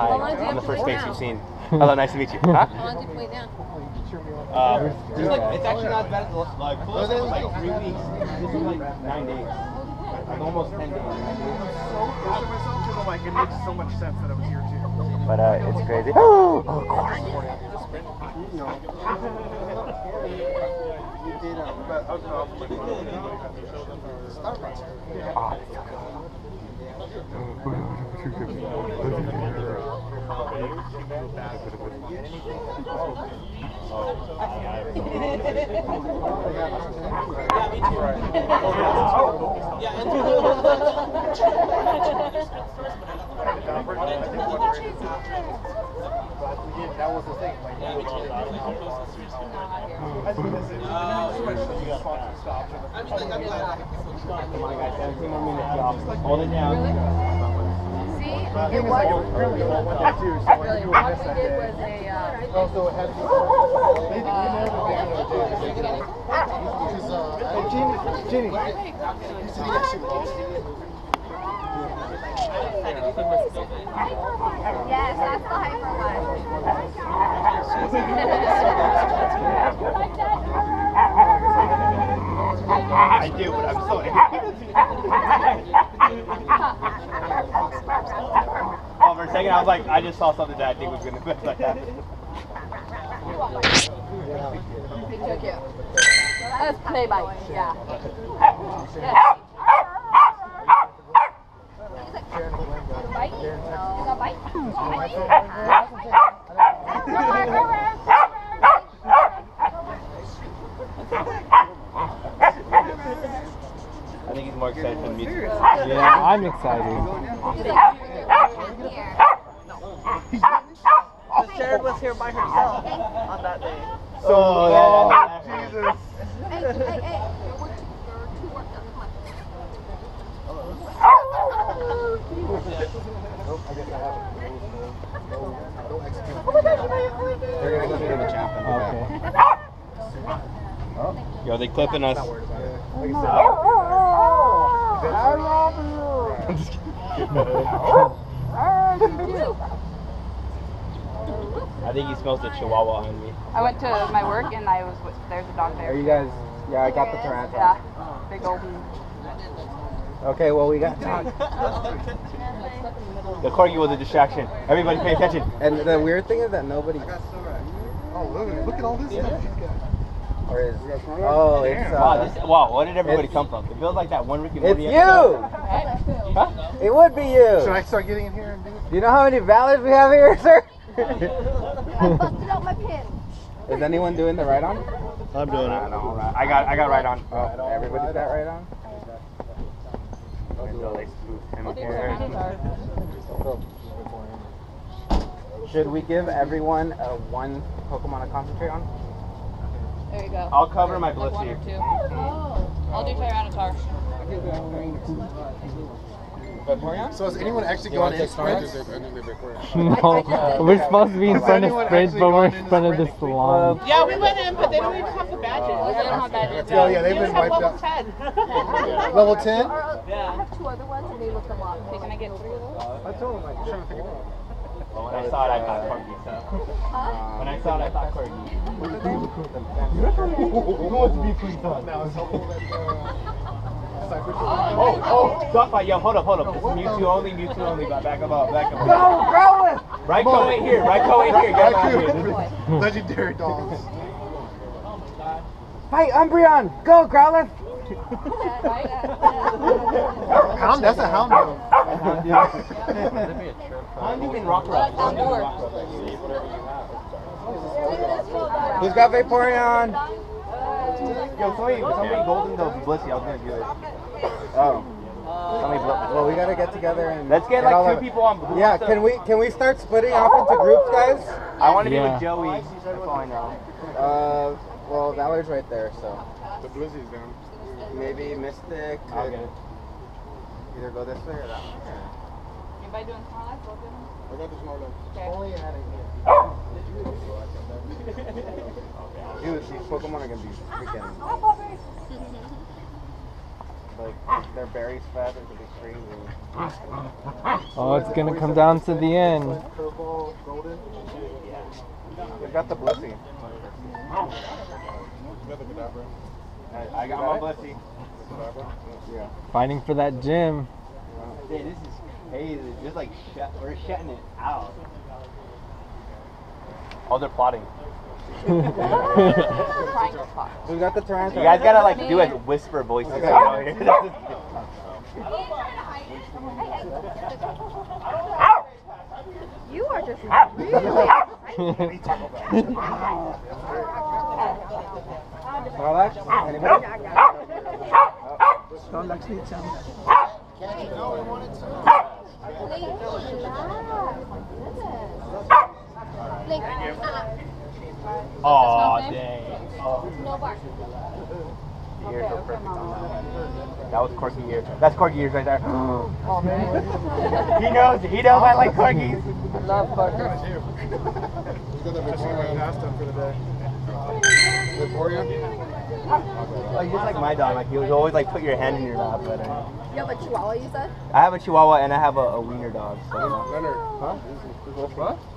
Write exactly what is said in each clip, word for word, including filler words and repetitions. Hi, I'm the first face you've seen. Hello, nice to meet you. Huh? How long did you play down? Uh, there's like, it's actually not as bad as the like, close was like three weeks. This was like nine days. Like almost ten days. I'm so proud of myself because I'm like, it makes so much sense that I was here too. But uh, it's crazy. Oh, of course. Oh, it's so cool. That was the thing. Hold it down. It was really what we did was a uh also had uh Jenny, Jenny, yes, that's the hyper one. I do, but I'm so oh, for a second, I was like, I just saw something that I think was going to be like that. Let's play by yeah. I think he's more excited than me. Yeah, I'm excited. Sharon was here by herself on that day. So, oh, yeah, yeah. Jesus. Hey, hey, hey. There were two worked on the clock. Nope, I guess I haven't. No, no execute. Oh my gosh, you made it. They're going to go to the chapter. Okay. Yo, they clipping us. I love you. I'm just kidding. I think he smells the chihuahua on me. I went to my work and I was there's a dog there. Are you guys? Yeah, I got the tarantula. Yeah, big old. Okay, well we got dogs. The corgi was a distraction. Everybody pay attention. And the weird thing is that nobody. I got oh look, look at all this yeah. stuff she's got. Or is oh it's uh, wow, this, wow where did everybody come from? It feels like that one Rick and Morty. It's you. Huh? It would be you. Should I start getting in here and do it? Do you know how many Valors we have here, sir? I busted out my pin. Is anyone doing the Rhydon? I'm doing it. No, right. I got I got Rhydon. Oh, everybody's got Rhydon. Until they spooked him here. Should we give everyone a one Pokemon to concentrate on? There you go. I'll cover my Blissey. Like one or two. Oh. I'll do Tyranitar. Vaporeon? So is anyone actually going in Starbucks? No, we're supposed to be in front of Sprint, but we're in front of the salon. Yeah, we went in, but they don't even have the badges. Oh, they don't have badges. Yeah, yeah, they've been wiped out. Level ten? Yeah. I have two other ones, and they look a lot. So can I get three of those? I told them, like, I'm trying to figure it out. When I saw it, I thought Kirby, so. When I saw it, I thought Kirby. What's the name? Who wants to be Kirby? Now it's helpful that, uh... Oh, oh, stop by, yo, hold up, hold up. This is Mewtwo only, Mewtwo only. Back up, up, back up. Go, Growlithe! Raikou ain't here, Raikou ain't here. Get out of here. Legendary dogs. Fight Umbreon! Go, Growlithe! Hound? That's a hound, though. Hound can rock rock. Who's got Vaporeon? Yo, somebody, somebody golden the Blissey. I was gonna do it. Oh. Well, we gotta get together and let's get, get like two people on. Blue yeah, stuff. can we can we start splitting off into groups, guys? I want to yeah. be with Joey. That's all I know. Uh, well, Valor's right there, so. The Blissey's down. Maybe Mystic could either go this way or that way. Anybody doing Snorlax? I got the Snorlax. Only had it here. Dude, these Pokemon are going to be freaking... like, their berries fat, they're going to be crazy. Oh, it's going to come down to the end. I got the Blissey. I, I got my Blissey. Yeah. Fighting for that gym. Dude, this is crazy. Just like shut, we're shutting it out. Oh, they're plotting. We got the Tyranitar. You guys gotta like do like whisper voices. Okay. You are just really Snorlax? Anybody? Snorlax needs some. No, we wanted to. Aw, dang. No bark. The ears were perfect on that. That was corgi ears. That's corgi ears right there. Oh, man. He knows. He knows I like corgis. I love corgis. He's got the Vaporeon pasta for the day. Vaporeon? Like, just like my dog. Like, he was always like, put your hand in your lap. But, uh, you have a chihuahua, you said? I have a chihuahua and I have a, a wiener dog. So, you know. Leonard. Huh? What?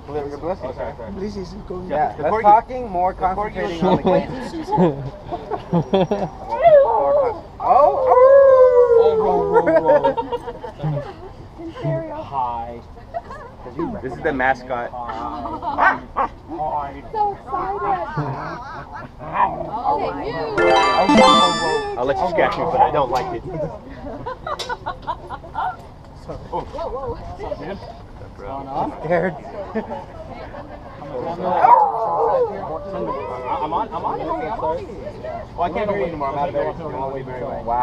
You're Blissey. Oh, sorry, sorry. Blissey's going yeah, down. The corgi. Less talking, more concentrating on the kids. Oh! Oh! Hi. This is the mascot. Hi. So excited. I'll let you scratch me, but I don't like it. Whoa, whoa. What's up, dude? I'm scared. I'm on. I'm on. Oh, I can't hear you anymore. I'm out of bed. I'm all the way very well. Wow.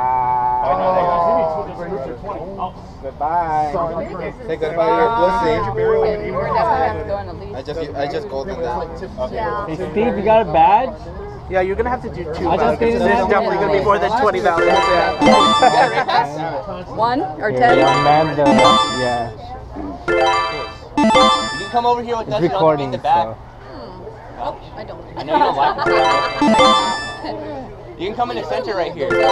Oh, goodbye. Say goodbye to your Blissey. We're definitely going to leave. I just, I just golden that. Hey, Steve, you got a badge? Yeah, you're gonna have to do two. I just this is definitely gonna be more than twenty dollars. One or ten. Yeah. You can come over here with us and I'll be in the back. Oh, I don't. I know you don't like it. You can come in the center right here. Come,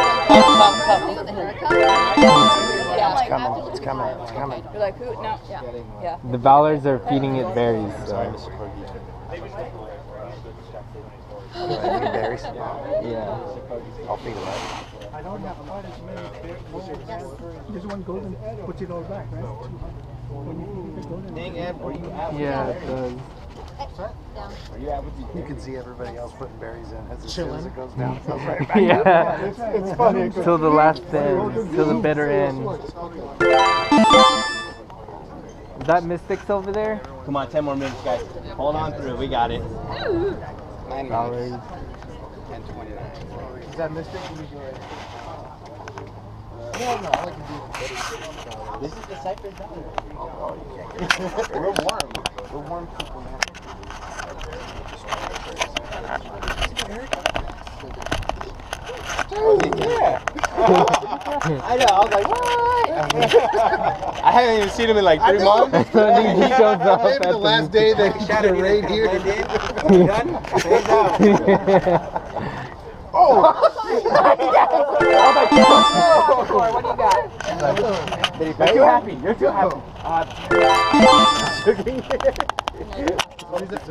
come, come. It's coming. It's coming. It's coming. You're like, who? No. Yeah. Yeah. The Valors are feeding it berries. Sorry, Mister Corgi. Berries. Yeah. I'll feed it out. I don't have quite as many berries. There's one golden. Put it all back, right? Dang, Ed, where you at? Yeah, it does. You can see everybody else putting berries in as, as, as it goes down. So right back yeah. yeah, it's, it's funny. Until the last end, until the bitter end. Is that Mystic's over there? Come on, ten more minutes, guys. Hold on through. We got it. Nine dollars. Ten twenty-nine. Is that Mystic? No, no, all I can do is this is the Cypress Valley. Oh, you can't get it. We're warm. We're warm people now. Oh, yeah. I know, I was like, what? I haven't even seen him in like three months. He shows up at the last day they had a raid here. Oh! What do you got? You're too happy. You're too happy. There's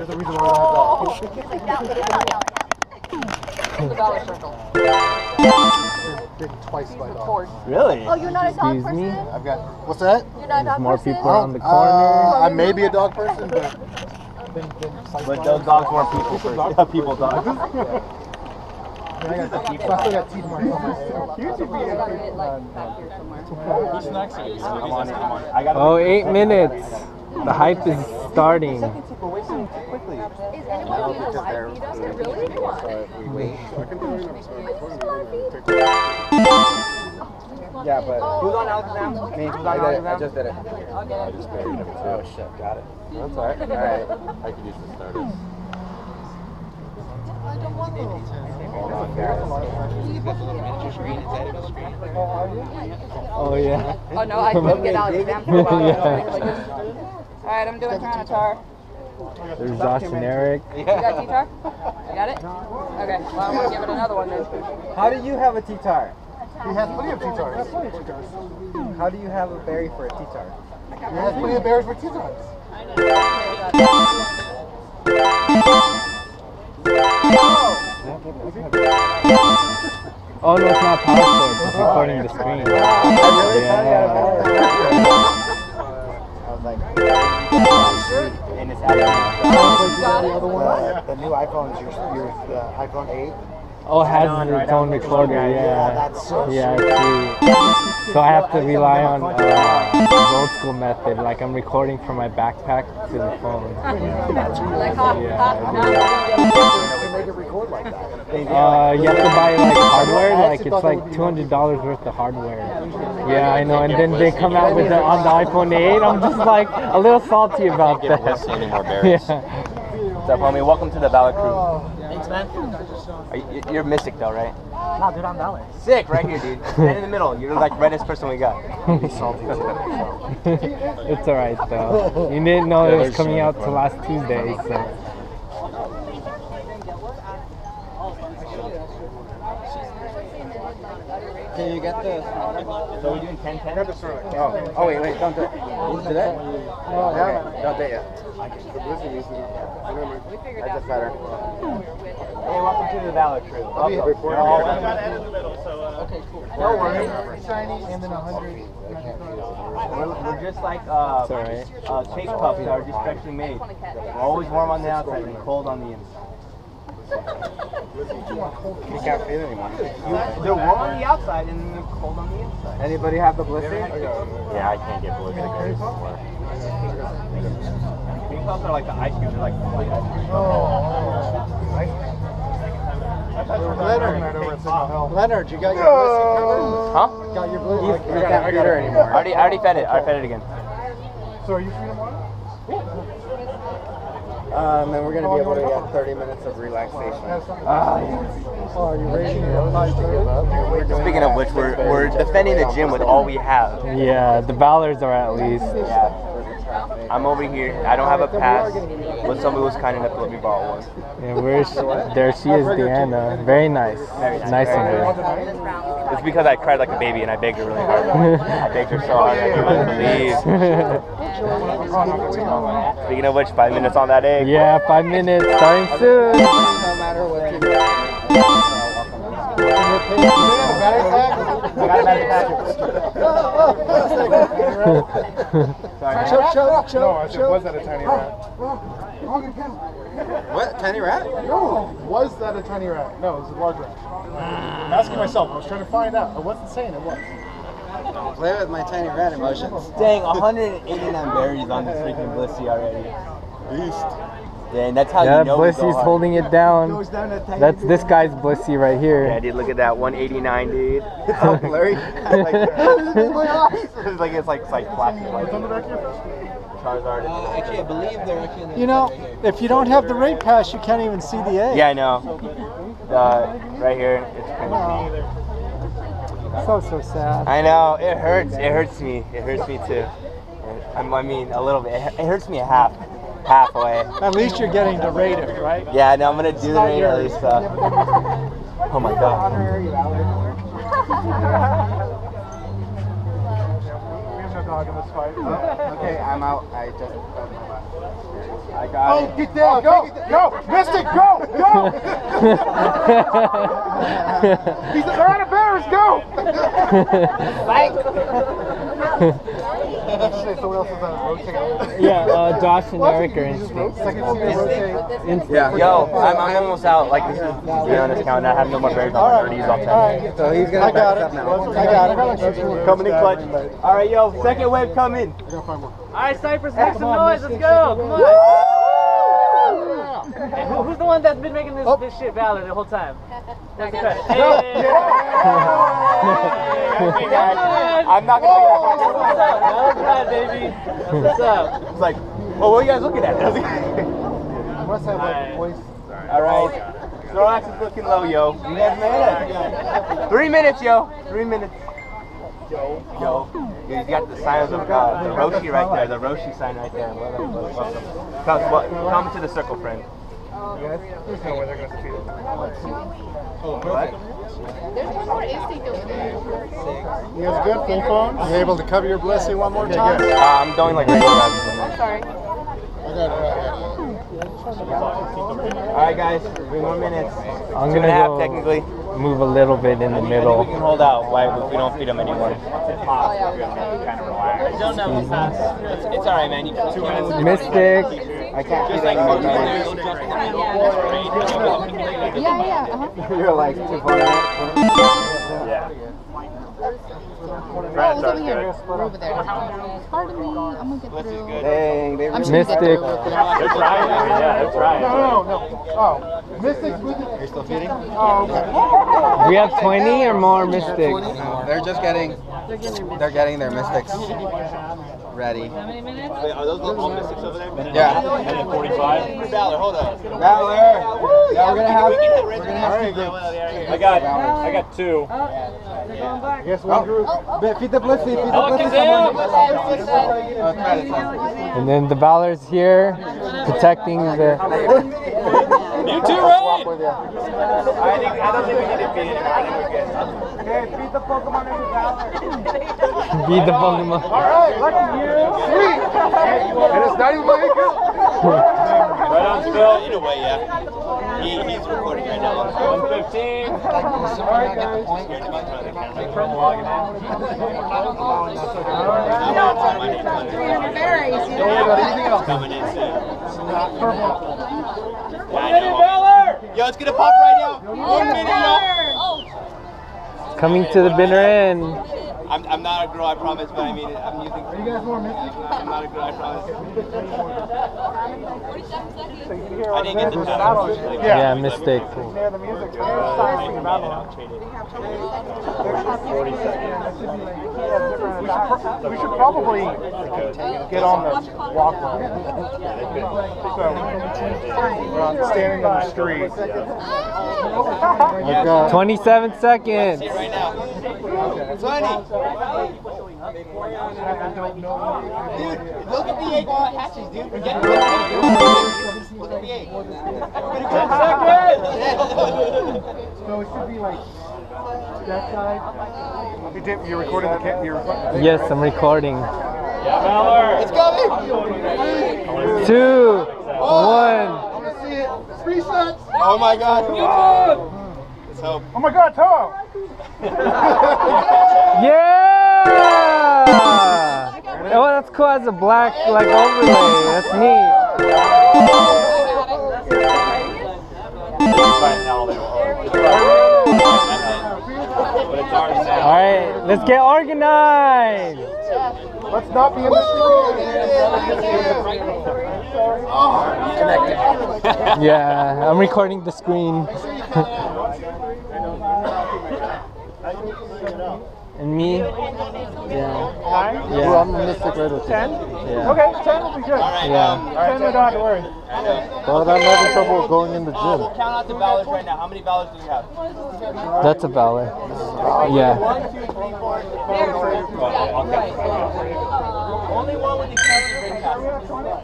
a reason why I have that. Been twice by dog. Really? Oh, you're not a dog person? Me? I've got. What's that? You're not a dog more person? More people on the corner. Uh, I may be a dog person, but. been, been but those dogs weren't people first. Yeah, people dogs. I still got teeth marks on myself. You should be in here. Oh, eight minutes. The hype is starting. Is anyone doing a live feed us? I really want. Yeah, but who's on Alex now? Me. I just did it. I just buried number two. Oh shit, got it. That's alright. Alright. I can use the starters. I don't want those. Hold on, guys. Oh yeah. Oh no, I couldn't get out of the Alright, I'm doing Tyranitar. There's Josh and Eric. You got a T-tar? You got it? Okay, well, I'm going to give it another one then. How do you have a T-tar? He has plenty of T-tars. How do you have a berry for a T-tar? He has plenty of berries for T-tars. I know. Oh no, it's not power cord. It's recording the screen. Yeah. I was like, oh, and it's out. The other one, the new iPhones, your your uh, iPhone eight. Oh, it has its right own recorder, yeah. Yeah, that's so yeah, I see. So I have to rely on uh, an old school method, like I'm recording from my backpack to the phone. Yeah, that's like hot, hot. You have to buy like hardware, like it's like two hundred dollars worth of hardware. Yeah, I know, and then they come out with the, on the iPhone eight, I'm just like a little salty about that. Yeah. What's up, homie? Welcome to the Valor crew. Thanks, man. Are you, you're Mystic, though, right? Nah, dude, I'm Valor. Sick, right here, dude. Stand in the middle. You're like reddest person we got. Salty. It's alright, though. You didn't know it was coming out till last Tuesday, so. Can you get the... So we're doing ten ten? Oh, oh wait, wait, don't do it. Do that? Oh, okay. Don't do it yet. I can We figured out. That's better. Hey, welcome to the Valor crew. I'll be recording. I got Ed in the middle, so. Okay, cool. No worries. We're just like uh, right. uh, cake puffs that are just freshly made. They're always warm on the outside and cold on the inside. You can't feel anymore. They're warm on the outside and they're cold on the inside. Anybody have the Blissey? Yeah, I can't get Blissey. Those are like the ice cubes, they're like complete ice cubes. Oh. Leonard, Leonard, you got your Blissey covered? Huh? Got your Blissey. You can't feed her anymore. I already, I already fed it. I fed it again. So are you free tomorrow? Yeah. Um, and we're going to be able to get thirty minutes of relaxation. Ah, yes. Oh, are you ready? Speaking of which, we're, we're defending the gym with all we have. Yeah, the Valors are at least. Yeah. I'm over here. I don't have a pass, but somebody was kind enough to let me borrow one. Yeah, where's there? She is, Deanna. Very nice. Very nice. Nice of her. It's because I cried like a baby and I begged her really hard. I begged her so hard. I couldn't believe. Speaking of which, five minutes on that egg. Yeah, five minutes starting soon. No matter what you do. I got Sorry, choke, choke, choke, no, I said, choke. Was that a tiny rat? Wrong again. What? Tiny rat? No. Was that a tiny rat? No, it was a large rat. I'm asking myself. I was trying to find out. I wasn't saying it was. Play with my tiny rat emotions. Dang, one hundred eighty-nine berries on this freaking Blissey already. Beast. Yeah, and that's how yeah, you know Blissey's holding it down. It down that's this guy's Blissey right here. Yeah, dude, look at that one eighty-nine, dude. It's so blurry. Like, it's like it's like it's like plastic. Like, Charizard. Uh, actually, I believe they're actually. The you know, right if you don't have the rate pass, you can't even see the egg. Yeah, I know. Uh, right here, it's kind of neat. So so sad. I know it hurts. It hurts me. It hurts me too. I mean, a little bit. It hurts me a half. Halfway. At least you're getting to rate it, right? Yeah, no, I'm gonna do the rate at least. Uh, oh my god. Okay, I'm out. I just. I got it. Oh, get down! Go, go, Mystic, go, go! He's a lot of bears. Go! Yeah, uh, Josh and Eric are instinct. Instinct. Yeah. Yo, I'm, I'm almost out. Like, this is on this count. I have no more berries on my thirties off ten. So he's gonna back up now. I got it. Coming in clutch. All right, yo, second wave coming. All right, Cypress, make some noise. Let's go. Come on. Hey, who, who's the one that's been making this, this shit Valor the whole time? That's good. Hey. Hey guys, I'm not gonna be that hard. That's what's up, baby. That's what's up. It's like, well, what are you guys looking at? Alright. Snorlax is looking low, yo. You guys made it. Three minutes, yo. Three minutes. Yo. Yo. You got the signs of God. The Roshi right there. The Roshi sign right there. Welcome. Welcome. Come, come to the circle, friend. There's no way they're going to see it. Oh, what? There's one more instinct over there. You guys good? Full phone? You able to cover your Blissey one more time? Uh, I'm going like right now. I'm sorry. I got it. Alright guys, three more minutes. I'm Two gonna and a half go technically. Move a little bit in the middle. We can hold out why we don't feed them anymore. It's, it's alright man. You can Mystic. I can't just like out, right? Yeah, yeah. Uh-huh. You're like too far out. Yeah. Oh, over here. We're over there. Pardon me. I'm gonna get through. Dang, they really Mystic. They're trying. Yeah, they're trying. No, no, no. Oh, Mystic's with it. You're still feeding? Oh, okay. We have twenty or more Mystics. No, they're just getting. They're getting their Mystics. Ready. How many minutes? Wait, are those little Mystics over there? Yeah. And then forty-five. Valor, hold on. Valor. Woo, yeah, we're gonna have. We we're gonna have. All right, good. I got. I got two. Oh. Yes, one group. Oh. Oh. Feed the Blissey. Feed the Blissey. And then the Valor's here, protecting the. You two, right? I think I don't think we need to feed anymore. Okay, feed the Pokemon into Valor. Be the Pokemon. Alright, lucky you. Sweet! And it's not even my account. Right on, Phil. Either way, yeah. He, he's recording right now. one fifteen. Alright, guys. From Logan. You don't talk about three hundred berries. You don't have anything else. Coming in soon. It's not purple. One minute, Valor! Yo, it's gonna pop right now. One minute, y'all. Coming to the bitter end. I'm, I'm not a girl, I promise, but I mean it. I'm using. Are you guys more Mystic? I'm not a girl, I promise. I didn't get the title. Yeah, yeah, Mystic. They're the music. forty seconds. We should probably get on the walkway. So, we're on standing on the street. Yeah. twenty-seven seconds. Right now. twenty. Dude, look at the egg while it hatches, dude. Look at the egg. ten seconds! So it should be like that side. You're recording the camera? Yes, I'm recording. Yeah, Valor! It's coming! Two, one. I'm gonna see it. Three shots! Oh my god. Let's hope. Oh my god, Tom! Yeah! Oh, that's cool. That's a black like overlay. That's neat. Alright, let's get organized! Let's not be in the screen. Yeah, I'm recording the screen. And me? Yeah. Nine? Yeah. Well, I'm a Mystic right with you. Ten? Yeah. Okay, ten will be good. Right, yeah. Um, ten, we don't have to worry. Well, I'm having trouble going in the gym. Uh, we'll count out the Valors right now. How many Valors do we have? That's a Valor. Yeah. One, two, three, four, four, three, four. Okay. Only one with the captain. We have seven.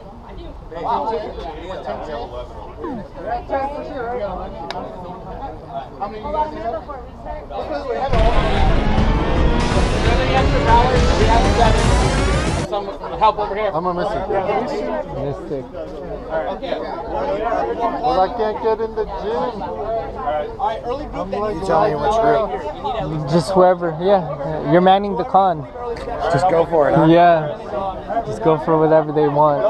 Some help over here. I'm a Mystic. Mystic. Alright. Okay. Well, I can't get in the gym. Alright. Alright, early group that needs to tell me which group. Just whoever, yeah. You're manning the con. Just go for it, huh? Yeah. Just go for whatever they want.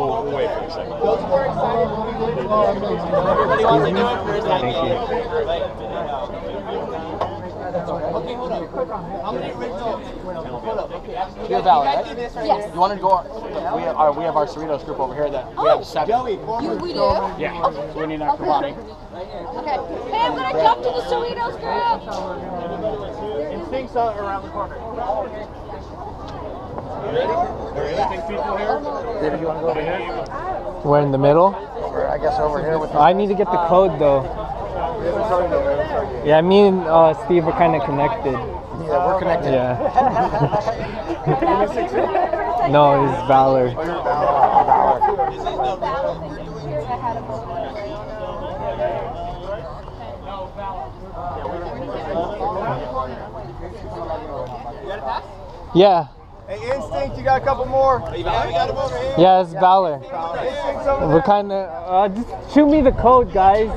We'll wait for a second. Those who are excited will be living long. Everybody wants to do it for his idea. Okay, hold up. How many originals? Hold up. Okay, absolutely. You're Valor, right? Yes. You want to go? We have our, we have our Cerritos group over here that we have seven. Joey, you, we do? Yeah. Okay. So we need our Kabani. Okay. Hey, I'm going to jump to the Cerritos group. Instincts are around the corner. You ready? Are you anything people here? David, you want to go over here? We're in the middle? Or I guess over here. With. I need to get the code, though. Yeah, me and uh, Steve are kind of connected. Yeah, we're connected. Yeah. No, it's Valor. Yeah. extinct. You got a couple more? Yeah, we got them over here. Yeah, it's Valor. Yeah. We're kind of... Uh, just shoot me the code, guys.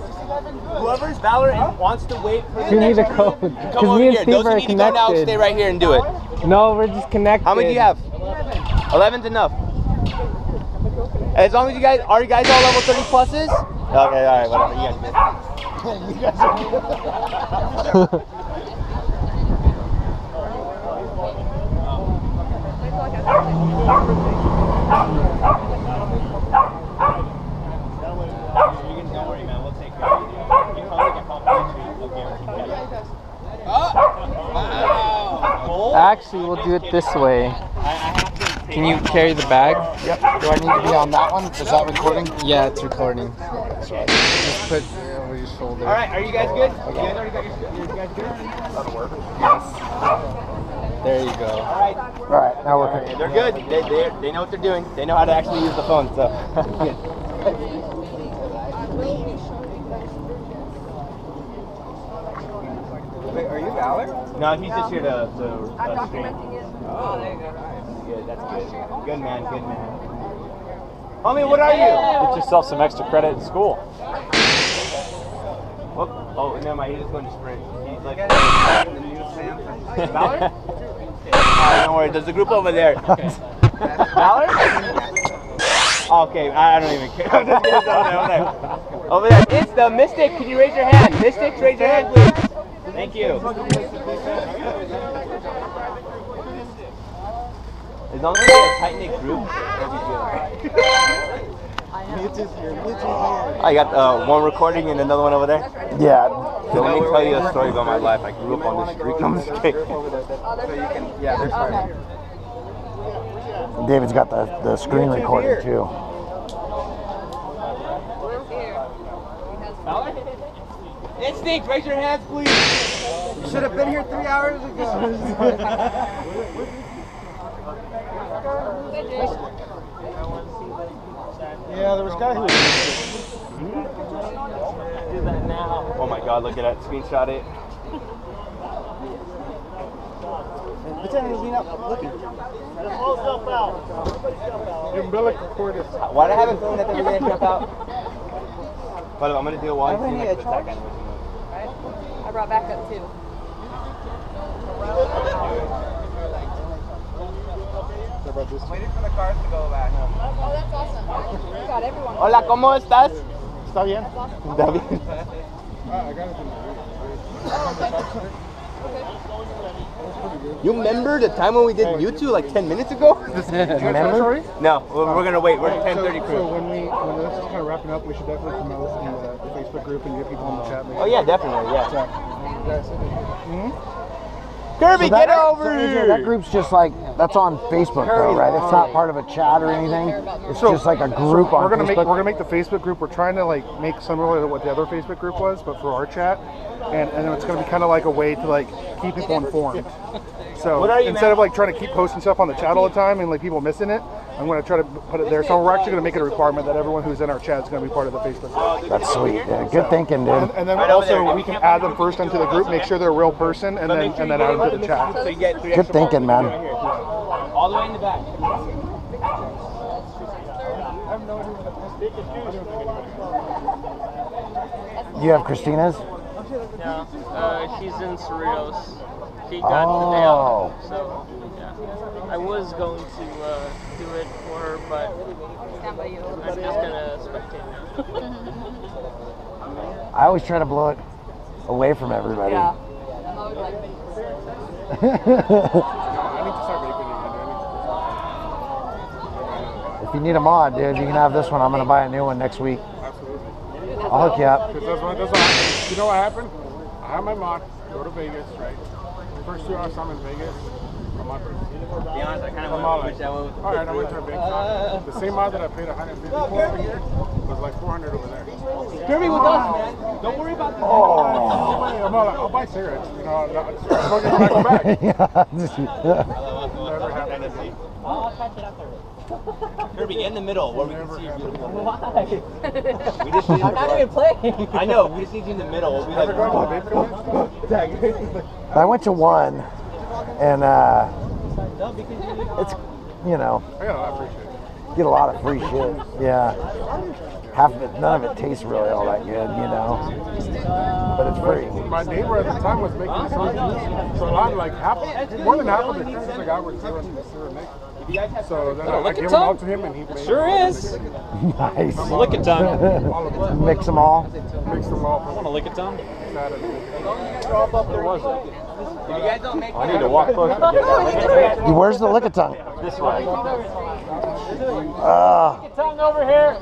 Whoever's Valor and wants to wait for the shoot me the code. Come over me and here. Steve Those who need connected. to go now, stay right here and do it. No, we're just connected. How many do you have? eleven's enough. As long as you guys... Are you guys all level thirty pluses? Okay, all right, whatever. You guys are good. You guys are good. Actually, we'll do it this way. Can you carry the bag? Yep. Do I need to be on that one? Is that recording? Yeah, it's recording. Okay. Just put it over your shoulder. All right, are you guys good? You guys already got your, you guys good? That'll work. Yes. There you go. All right. All right, now we're good. They're good. They, they, they know what they're doing. They know how to actually use the phone, so. Wait, are you Valor? No, he's just here to, to uh, stream. Oh, there you go. Good, that's good. Good man, good man. Homie, what are you? Get yourself some extra credit in school. Oh, oh no, my he's just going to sprint. He's like, Valor? Oh, don't worry, there's a group over there. Okay. Valor? Okay, I don't even care. I'm just kidding. Over there. Over there. It's the Mystic. Can you raise your hand? Mystics, raise your hand, please. Thank you. As long as it's a tight-knit group, that'd be good. Mewtwo's here, Mewtwo's here. I got uh, one recording and another one over there. Yeah. So let me tell you a story about my life. I grew up on the street. No, I'm just kidding. Yeah, there's fire. David's got the, the screen recording, too. We're here. Instinct, raise your hands, please. You should have been here three hours ago. Yeah, there was a guy who was do that now. Oh my god, look at that. Screenshot it. Pretend you're lean up. Look at it. Pull stuff out. Your umbilical cord is... Why do I haven't thrown that thing that jump out? By the way, I'm going to do a wall. I need a charge. I brought back up too. I'm waiting for the cars to go back. Oh, that's awesome. I got everyone. Hola, ¿cómo estás? ¿Está bien? ¿Está bien? You remember the time when we did YouTube like ten minutes ago? Remember? No, we're, we're gonna wait. We're at ten thirty crew. So when we when this is kind of wrapping up, we should definitely promote in the, the Facebook group and get people in the chat. Maybe. Oh yeah, definitely. Yeah. So, mm-hmm. Kirby, so that, get over so here! That group's just like, that's on Facebook though, right? It's not part of a chat or anything. It's so, just like a group so on we're gonna Facebook. Make, we're going to make the Facebook group, we're trying to like make similar to what the other Facebook group was, but for our chat. And, and it's going to be kind of like a way to like keep people informed. So you, instead man? of like trying to keep posting stuff on the chat all the time and like people missing it, I'm going to try to put it there. So we're actually going to make it a requirement that everyone who's in our chat is going to be part of the Facebook group. That's sweet. Yeah, good thinking, dude. And, and then right also we can add them first into the group, make sure they're a real person, and then and then add them to the chat. Good thinking, man. All the way in the back. You have Christina's? No, uh, she's in Cerritos. She got oh. the day off, so yeah. I was going to uh, do it for her, but I'm just gonna spectate now. I always try to blow it away from everybody. Yeah. I'm always like, if you need a mod, dude, you can have this one. I'm gonna buy a new one next week. I'll hook you up. That's what, that's what you know what happened? I had my mod, go to Vegas, right? The first two hours I'm in Vegas, my mod. To be honest, I kind of want to push that one with the Alright, I went to a big con. The same mod that I paid one hundred fifty dollars for over here was like four hundred dollars over there. Kirby with us, man. Don't worry about the oh. I'm all like, I'll buy cigarettes. You know, I'll just smoke it when I go back. I'll catch it up there. Kirby, in the middle, where we can see your beautiful face. Why? We just need I'm not even playing. I know, we just need you in the middle. We like, I went to one, and uh, it's you know, I got a lot of free shit. Get a lot of free shit. Yeah. Half of it, none of it tastes really all that good, you know. But it's free. My neighbor at the time was making some juice, so a lot, like half, more than half of the juices I got were syrup and syrup mix. So then oh, I gave them all to him, and he made sure is. Nice. Lickitung. Mix them all. Mix them all. I want a Lickitung. Where was it? You guys don't make I need to walk closer. Where's the Lickitung? This way. Uh, Lickitung over here.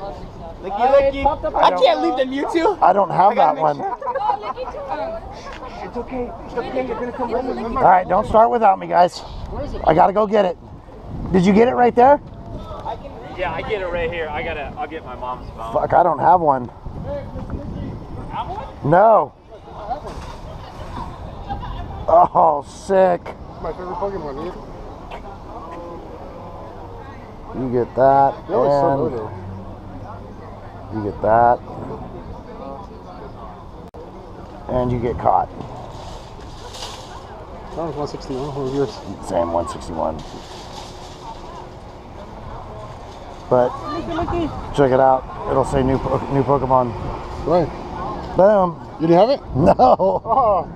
Licky, licky. I, I can't leave the Mewtwo. I don't have I that one. It's okay. It's okay. You're gonna come home with me. All right, don't start without me, guys. Where is it? I gotta go get it. Did you get it right there? I can read yeah, I get it right here. I gotta. I'll get my mom's phone. Fuck, I don't have one. Have one? No. I have one. Oh, sick. It's my favorite Pokemon. You get that, and so you get that, and you get caught. That was one sixty-one. What was yours? Same one sixty-one. But check it out. It'll say new po new Pokemon. Right. Boom. You didn't have it? No. Oh.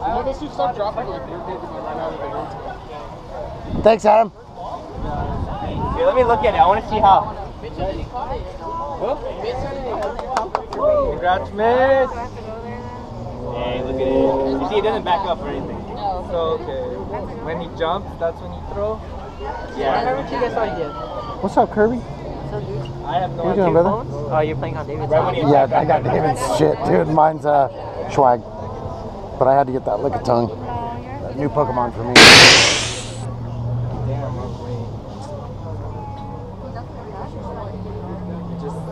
Well, they should stop dropping like new Pokemon right now that they don't. Thanks, Adam. Here, let me look at it. I want to see how. Whoa. Congrats, miss. Hey, look at it. You see, it doesn't back up or anything. No. So, okay. When he jumps, that's when he throws. Yeah, I remember you guys saw you did. What's up, Kirby? So, dude, I have no idea. How you doing, brother? Oh, uh, you're playing on David's right phone? Yeah, I got David's shit, dude. Mine's uh, swag. But I had to get that Lickitung. That new Pokemon for me.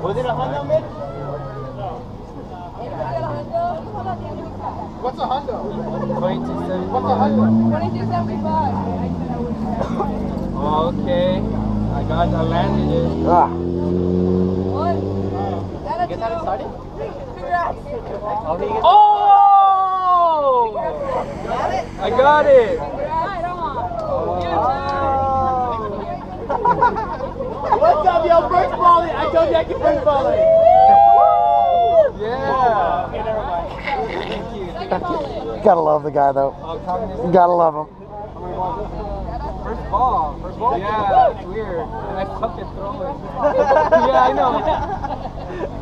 Was it a hundo, man? What's a hundo? twenty-two seventy-five. What's a hundo? twenty-two seventy-five. Okay, I got I landed it. Ah. What? Get that started? Oh! I got it! Oh. What's up, yo? First volley! I told you I could first volley! Yeah! Okay, never mind. Thank you. Thank you. You gotta love the guy, though. You gotta love him. First ball, first ball. Yeah, it's weird. And I suck at throwing. Yeah, I know.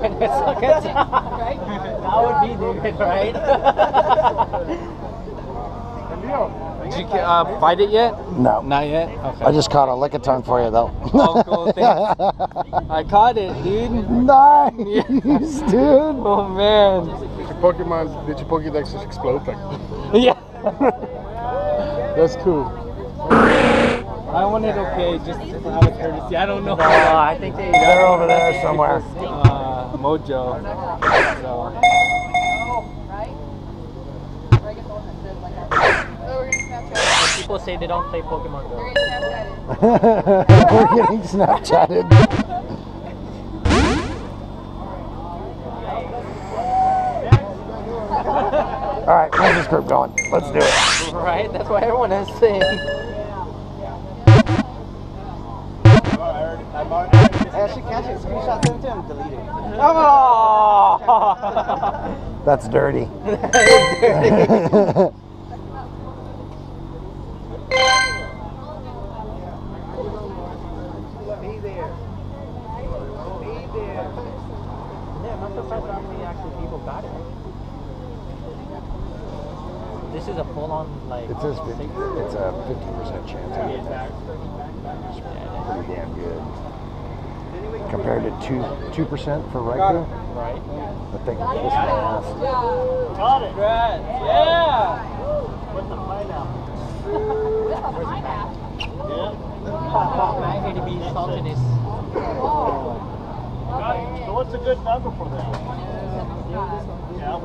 And I suck at right? That would be David, right? Did you uh, fight it yet? No. Not yet? Okay. I just caught a Lickitung for you, though. Oh, cool, thanks. I caught it, dude. Nice, yeah. Dude. Oh, man. Did your Pokemon, did your Pokédex just explode? Like... Yeah. That's cool. I want it okay, just out of courtesy. I don't know. No, I think they, they're over there somewhere. Uh, mojo. So. People say they don't play Pokemon Go. We're getting Snapchatted. All right, where's this group going? Let's do it. Right, that's what everyone has to say. I should catch it, screenshot them to him, delete it. Oh! That's dirty. That is dirty. Be there. Be there. Yeah, I'm not surprised how many actual people got it. This is a full on, like, it's a fifty percent chance. Yeah, exactly. It's pretty damn good. Compared to two percent two, two for Raikou. Right. I think this one has. Got it. Yeah. Where's the pineapple? Where's the pineapple? Yeah. I need to be saltiness. So what's a good number for that? Yeah, one.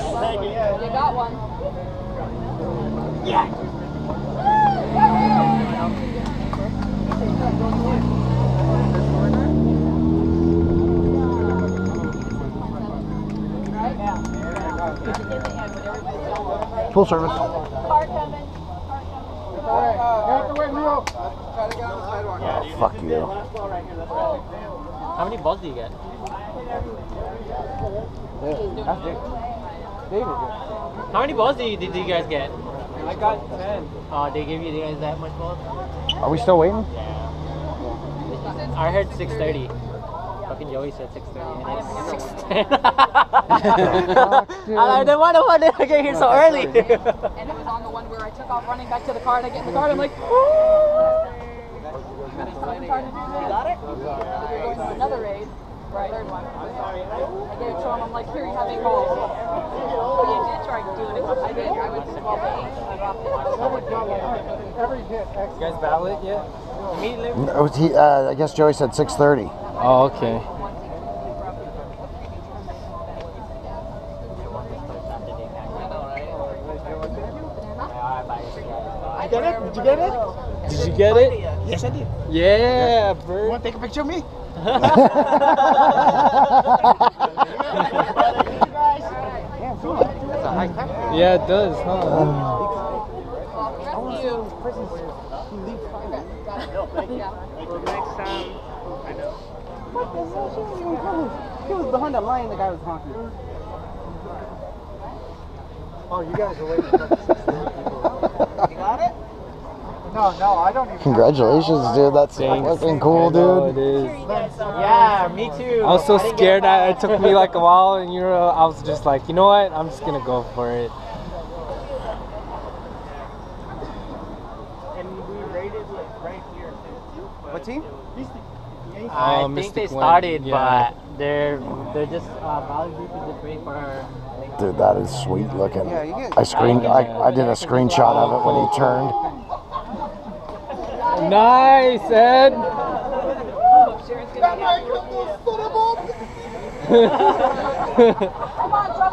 I'll take it. You got one. Yeah. Full service. Car coming. Car coming. Fuck you. How many balls do you get? How many balls did you, did you guys get? I got ten. Oh, they gave you guys that much balls? Are we still waiting? Yeah. I heard six thirty. Fucking Joey said six thirty. And I didn't want to wonder if I get here so early. And it was on the one where I took off running back to the car and I get in the car and I'm like, ooh! You got it? Another raid. Right. Third one. I gave it to him. I'm like, here you have eight balls. Oh, you did try to do it. I did. I went to the ball page. I dropped it. You guys battle it yet? Immediately? No, he, uh, I guess Joey said six thirty. Oh, okay. I got it. Did you get it? Did you get it? Yes, I did. Yeah, bro. You want to take a picture of me? Yeah, it does, huh? Um, he was behind the line, the guy was honking. Oh, you guys are waiting for You got it? No, no, I don't even. Congratulations, dude. That's fucking cool, dude. It is. Yeah, me too. I was so scared that it took me like a while, and you know, I was just like, you know what? I'm just gonna go for it. And we rated like right here. What team? Mystic. I think they started, but they're they're just uh, Valor group is just waiting for her. Dude, that is sweet looking. I screen I I did a screenshot of it when he turned. Nice, Ed! That might come to a son of a... Come on, drop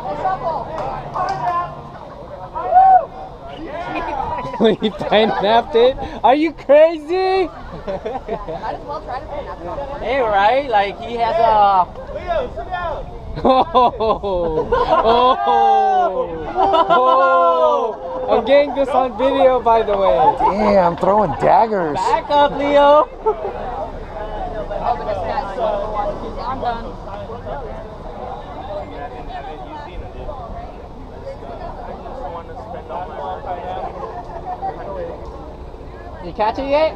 the shovel! He pine-napped it? Are you crazy? Might as well try to pine-nap it. Hey, right? Like, he has a... Leo, sit down! Oh! Oh! Oh! I'm getting this on video, by the way. Damn, I'm throwing daggers. Back up, Leo. I'm done. Did you catch it yet?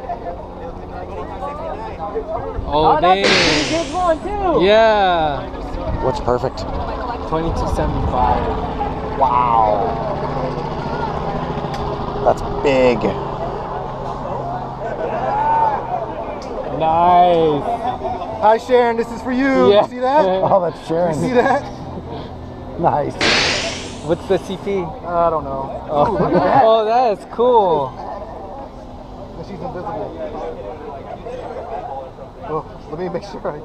Oh, oh damn. That's a pretty good one, too. Yeah. What's perfect? twenty-two seventy-five. Wow. That's big. Nice. Hi, Sharon. This is for you. Yeah. You see that? Oh, that's Sharon. You see that? Nice. What's the C P? Uh, I don't know. Oh, Ooh, look at that. Oh, that is cool. She's invisible. Oh, let me make sure I...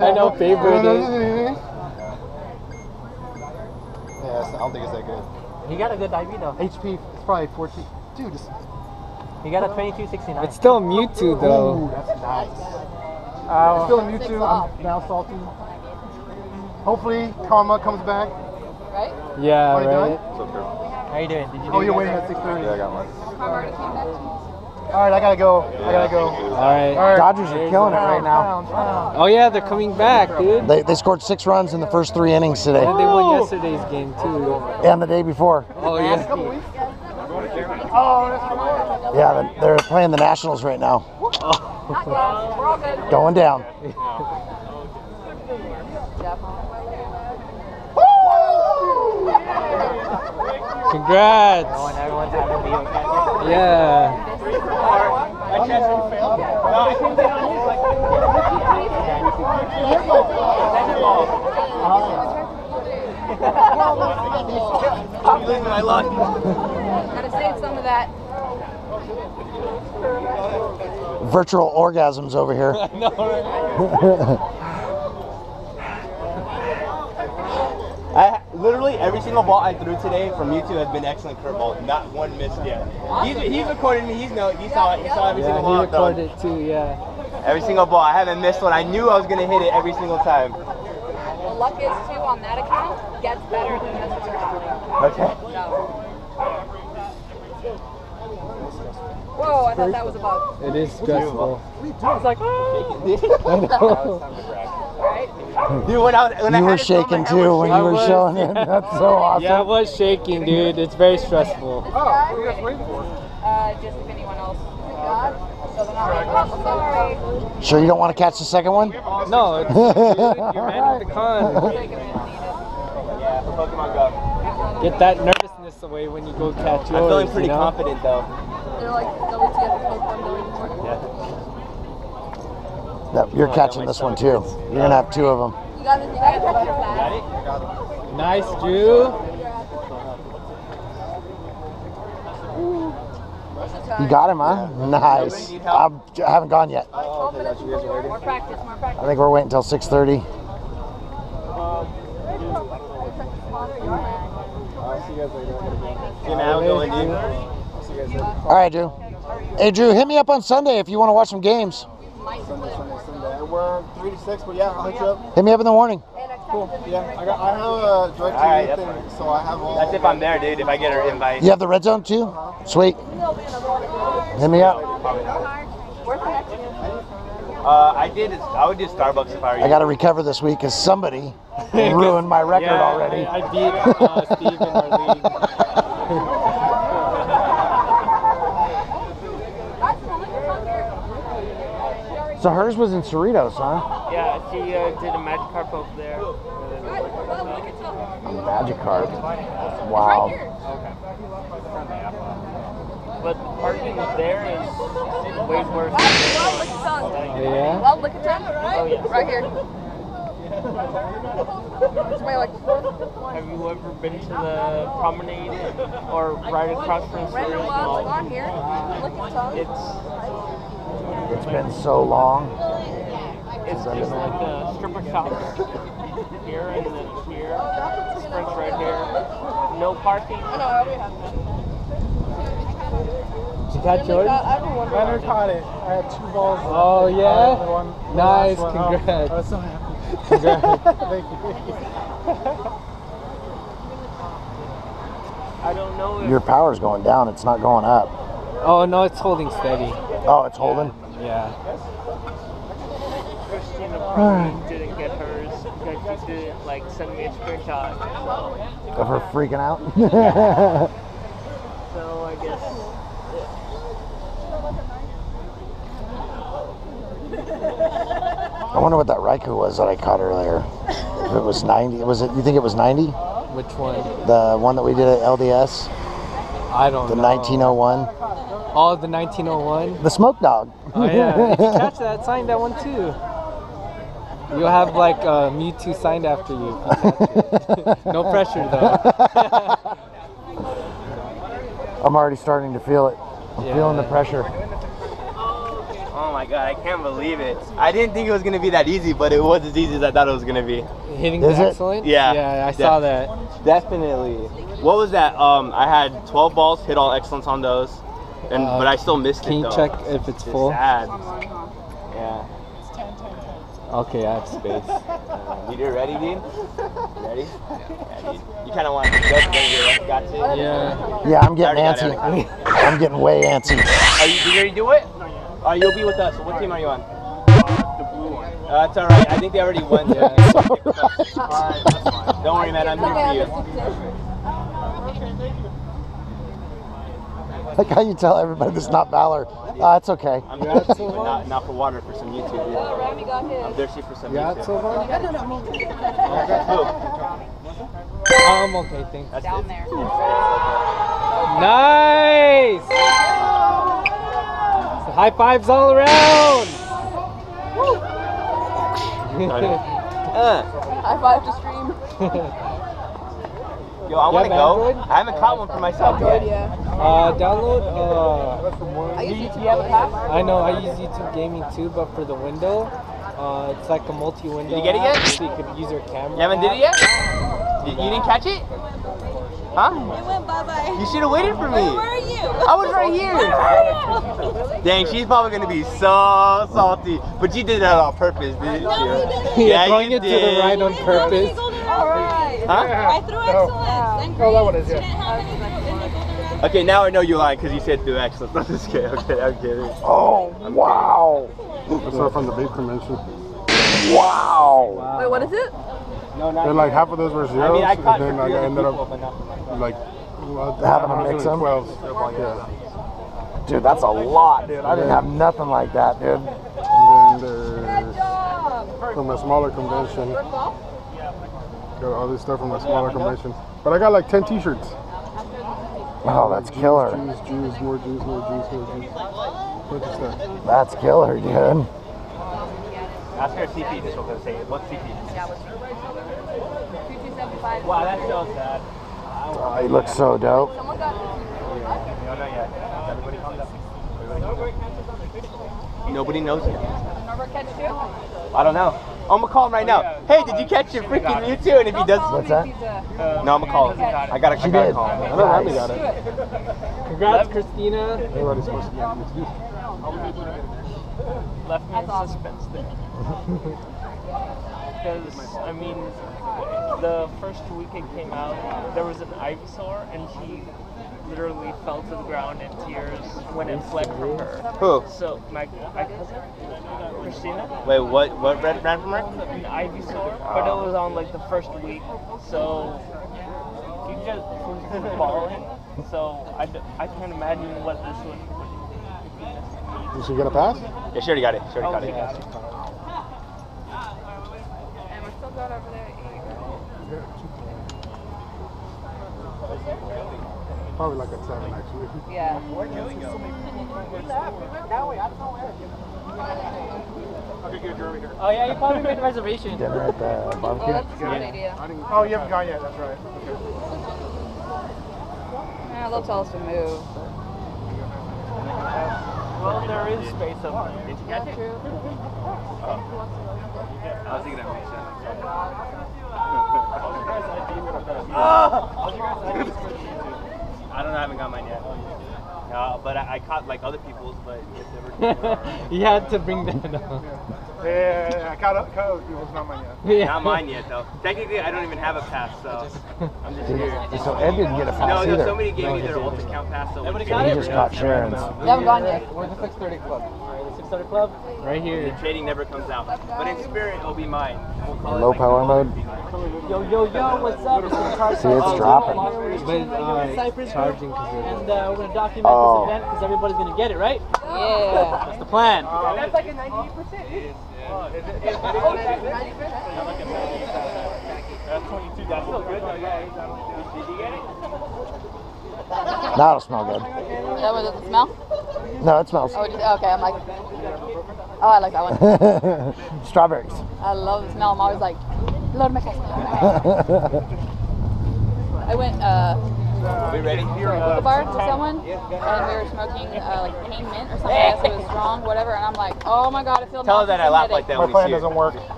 I know favorite is... I don't think it's that good. He got a good I V though. H P is probably fourteen. Dude, it's... he got a twenty-two sixty-nine. It's still a Mewtwo though. Ooh, that's nice. Uh, it's still a Mewtwo. I'm now salty. Hopefully, karma comes back. Right? Yeah. How are you right? doing? So cool. How are you doing? Did you do oh, you're waiting at six thirty. Yeah, I got mine. All right, I gotta go. I gotta go. All right. All right. Dodgers are killing it right now. Down, down. Oh yeah, they're coming back, dude. They, they scored six runs in the first three innings today. And they won yesterday's game too. And the day before. Oh yeah. Yeah, they're playing the Nationals right now. Going down. Congrats. Yeah. I lost. Gotta save some of that. Virtual orgasms over here. I literally every single ball I threw today from YouTube has been excellent curveball. Not one missed yet. He's, he's recorded me. He's no. He saw. He saw every yeah, single ball. He recorded it too. Yeah. Every single ball. I haven't missed one. I knew I was gonna hit it every single time. The luck is too on that account gets better than this. Okay. No. I thought that was a bug. It is stressful. I was like, oh. Alright. Dude, when I, when you I were shaking too shaking. when you were was, showing it. That's so awesome. Yeah, I was shaking, dude. It's very stressful. Oh, what are you guys waiting for? Uh, just if anyone else. Sorry. Sure you don't want to catch the second one? No. It's, dude, you're man with the con. Yeah, for Pokemon Go. Get that nervousness away when you go catch yours. I'm feeling pretty you know? confident though. They're like double together Pokemon. Yeah. That, you're oh, catching this one too. You're yeah. gonna have two of them. You got it. You got it. Got it. Nice, Drew. You got him, huh? Yeah. Nice. I'm, I haven't gone yet. Oh, okay, gotcha. More practice, more practice. I think we're waiting until six thirty. Um, I'll see you guys later. See you guys. All right, Drew. Hey, Drew, hit me up on Sunday if you want to watch some games. Sunday, Sunday, Sunday. We're three to six, but yeah, I'll hit you up. Hit me up in the morning. Cool. Yeah, I, got, I have a direct T V yep. thing, so I have all. That's if I'm there, dude. If I get her invite. You have the red zone too? Uh -huh. Sweet. Hit me up. Uh, I did. I would do Starbucks if I were you. I got to recover this week because somebody ruined my record yeah, already. I, I beat uh, Steve in our league. So hers was in Cerritos, huh? Yeah, she uh, did a Magikarp over there. A Magikarp? Wow. But the parking there is way worse. Yeah? Well, Lickitung? Oh, yeah. Right here. Have you ever been to the promenade or right across from Cerritos? Well, on here. Lickitung. It's... It's been so long. It's just like a stripper shop here and then here. Springs right here. No parking. Oh, no, I already have that. You got yours? Leonard caught it. I had two balls. Oh, yeah? Uh, one, one nice. One. Congrats. Oh, I was so happy. Congrats. Thank you. I don't know if... Your power's going down. It's not going up. Oh, no, it's holding steady. Oh, it's holding? Yeah. Yeah. Christina probably didn't get hers because she didn't like send me a screenshot. So. Of her freaking out? Yeah. So I guess. Yeah. I wonder what that Raikou was that I caught earlier. If it was ninety. Was it? You think it was ninety? Which one? The one that we did at L D S? I don't the know. The nineteen oh one? Oh, the nineteen oh one? The smoke dog. Oh, yeah. If you catch that, sign that one too. You'll have like uh, Mewtwo signed after you. No pressure though. I'm already starting to feel it. I'm yeah. feeling the pressure. Oh my god, I can't believe it. I didn't think it was going to be that easy, but it was as easy as I thought it was going to be. Hitting Is the excellent? Yeah. Yeah, I saw that. Definitely. What was that? Um, I had twelve balls, hit all excellence on those. And, uh, but I still missed it, though. Can you check if it's full? It's sad. Yeah. It's ten, ten, ten. Okay, I have space. Uh, you do it ready, dude? You ready? Yeah, yeah, dude. You kind of want to go through Got to. Yeah. Yeah, I'm getting antsy. It, I'm getting way antsy. Are you, you ready to do it? No, yeah. Uh, you'll be with us. What team are you on? Uh, the blue one. Uh, that's all right. I think they already won. Yeah. All right, that's fine. Don't worry, man. I'm here for you. Okay, thank you. Like how you tell everybody that's not Valor. Uh, it's okay. I'm thirsty, but not, not for water, for some YouTube. Yeah. Oh, Rami got his. I'm thirsty for some yeah, YouTube. Oh, I'm okay, thanks. That's Down it. there. Nice! So high fives all around! Woo! uh. High five to stream. Yo, I yeah, want to go. Android? I haven't caught uh, one for myself Android, yet. Yeah. Uh, download. Uh, I use YouTube. Yeah, I know. I use YouTube Gaming too, but for the window, uh, it's like a multi-window. Did you get it yet? So you could use your camera. You haven't did it yet? You, you didn't catch it? Huh? It went bye-bye. You should have waited for me. Where were you? I was right here. Where were you? Dang, she's probably gonna be so salty. But you did that on purpose, didn't you? No, we didn't. Yeah, throwing you it did. to the right on purpose. All right. Huh? I threw excellence. Oh, that one is, yeah. Okay, now I know you lied because you said through accents. Not this guy. Okay, I'm kidding. Oh, I'm wow. Kidding. It's not from the beef convention. Wow. wow. Wait, what is it? No, not. And like half of those were zeros, I mean, I and then I ended up like having to mix them. Yeah. Dude, that's a lot, dude. I didn't have nothing like that, dude. And then there's from a smaller convention. Got all this stuff from a smaller convention, but I got like ten T-shirts. Oh, that's juice, killer. Juice, juice, more juice, more juice, more juice. Bunch of stuff. That's killer, dude. Ask her C P just what I'm saying. What C P? Yeah, what's two two seven five. Wow, that's so sad. Oh, he looks so dope. Someone got no, not yet. Everybody comes up. Nobody knows him. Nobody catches you? I don't know. I'm gonna call him right now. Hey, did you catch your freaking Mewtwo? And if he does, what's that? No, I'm gonna call him. I gotta, I gotta call him. I don't have got it. Congrats, Christina. Everybody's supposed to be on Mewtwo. Left me in suspense there. Because I mean, the first week it came out, there was an Ivysaur, and she literally fell to the ground in tears when it fled from her. Who? So my, my cousin, Christina. Wait, what? What ran from her? An Ivysaur, but it was on like the first week, so you just was bawling. So I, I can't imagine what this would. Would Is she gonna pass? Yeah, she already got it. She already oh, got she it. Got it. And we're still going over there. Probably like a seven, actually. Yeah. Where do we go? That way, I don't know where. Okay, good, you're over here. Oh, yeah, you probably made a reservation. Dinner at the barbecue. Oh, that's a good idea. Oh, you haven't gone yet, that's right. Yeah, they'll tell us to move. Well, there is space up there. Did you catch it? I was thinking that makes sense. I don't know, I haven't got mine yet. No, but I, I caught like other people's, but it's never. You had to bring that up. Yeah, yeah, yeah, I caught, caught other people's, not mine yet. Yeah. Not mine yet, though. Technically, I don't even have a pass, so I'm just dude, here. So Ed didn't get a pass no, either. No, somebody gave no, me their old account pass, so everybody got it. Just got Sharon's. We haven't gone yet. We're the six thirty club. Right, the six thirty club, right here. The trading never comes out, but in spirit, it'll be mine. We'll low it, like, power mode. Yo, yo, yo, what's up? See, it's dropping. But, uh, it's charging and uh, we're going to document oh. this event because everybody's going to get it, right? Yeah. That's the plan. Uh, That's like a ninety-eight percent. It is, yeah. Is it? Is it? That's twenty-two. That's still good. Did you get it? That'll smell good. That one doesn't smell? No, it smells. Oh, just, okay, I'm like... Oh, I like that one. Strawberries. I love the smell. I'm always like... Lord, my face, Lord, my face. I went uh, we ready? to the bar to someone, and we were smoking uh, like cane mint or something. I guess it was strong, whatever. And I'm like, oh my god, I feel. Tell her that I laugh like that. My plan doesn't work. Uh,